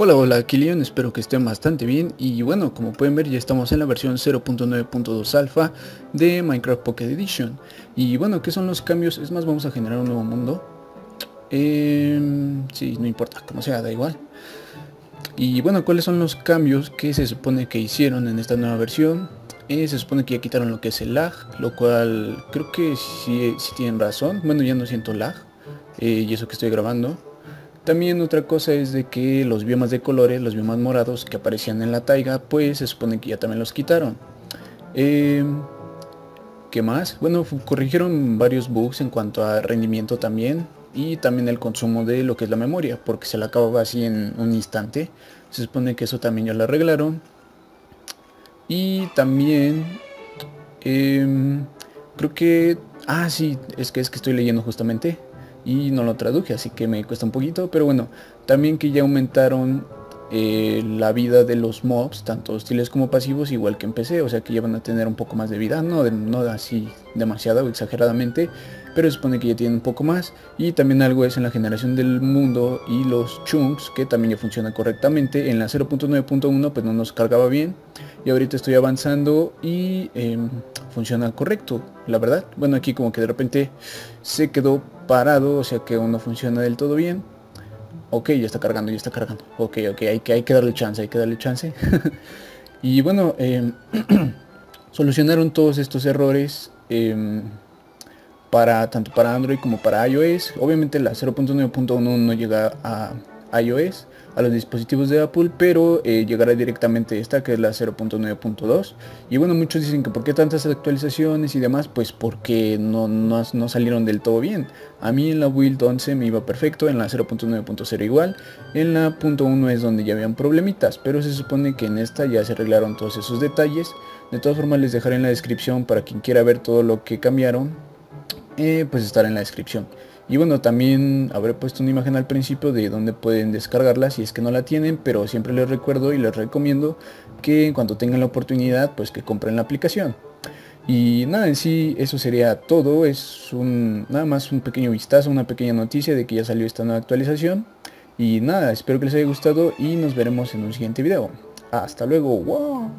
Hola, aquí Leon, espero que estén bastante bien. Y bueno, como pueden ver, ya estamos en la versión 0.9.2 alfa de Minecraft Pocket Edition. Y bueno, ¿qué son los cambios? Es más, vamos a generar un nuevo mundo. Sí, no importa, como sea, da igual. Y bueno, ¿cuáles son los cambios que se supone que hicieron en esta nueva versión? Se supone que ya quitaron lo que es el lag, lo cual creo que sí tienen razón. Bueno, ya no siento lag, y eso que estoy grabando. También otra cosa es de que los biomas de colores, los biomas morados que aparecían en la taiga, pues se supone que ya también los quitaron. ¿Qué más? Bueno, corrigieron varios bugs en cuanto a rendimiento también. Y también el consumo de lo que es la memoria, porque se la acababa así en un instante. Se supone que eso también ya lo arreglaron. Y también... creo que... Ah, sí, es que estoy leyendo justamente y no lo traduje, así que me cuesta un poquito. Pero bueno, también que ya aumentaron la vida de los mobs, tanto hostiles como pasivos, igual que en PC. O sea que ya van a tener un poco más de vida, no así demasiado o exageradamente, pero se supone que ya tienen un poco más. Y también algo es en la generación del mundo y los chunks, que también ya funciona correctamente. En la 0.9.1 pues no nos cargaba bien, y ahorita estoy avanzando y funciona correcto, la verdad. Bueno, aquí como que de repente se quedó parado, o sea que aún no funciona del todo bien. Ok, ya está cargando. Ok, hay que darle chance, y bueno, solucionaron todos estos errores tanto para Android como para iOS. Obviamente la 0.9.1 no llega a iOS, a los dispositivos de Apple, pero llegará directamente esta, que es la 0.9.2. y bueno, muchos dicen que por qué tantas actualizaciones y demás, pues porque no salieron del todo bien. A mí en la build 11 me iba perfecto, en la 0.9.0 igual, en la .1 es donde ya habían problemitas, pero se supone que en esta ya se arreglaron todos esos detalles. De todas formas, les dejaré en la descripción para quien quiera ver todo lo que cambiaron, pues estará en la descripción. Y bueno, también habré puesto una imagen al principio de donde pueden descargarla si es que no la tienen, pero siempre les recuerdo y les recomiendo que en cuanto tengan la oportunidad, pues que compren la aplicación. Y nada, en sí eso sería todo. Es nada más un pequeño vistazo, una pequeña noticia de que ya salió esta nueva actualización. Y nada, espero que les haya gustado y nos veremos en un siguiente video. Hasta luego. ¡Wow!